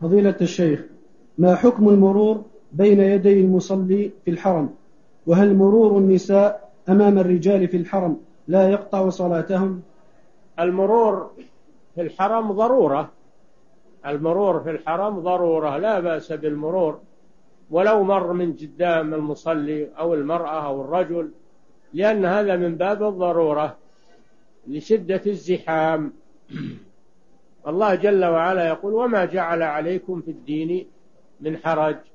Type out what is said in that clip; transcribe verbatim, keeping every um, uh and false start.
فضيلة الشيخ، ما حكم المرور بين يدي المصلي في الحرم؟ وهل مرور النساء أمام الرجال في الحرم لا يقطع صلاتهم؟ المرور في الحرم ضرورة، المرور في الحرم ضرورة، لا بأس بالمرور ولو مر من قدام المصلي أو المرأة أو الرجل، لأن هذا من باب الضرورة لشدة الزحام. الله جل وعلا يقول: وما جعل عليكم في الدين من حرج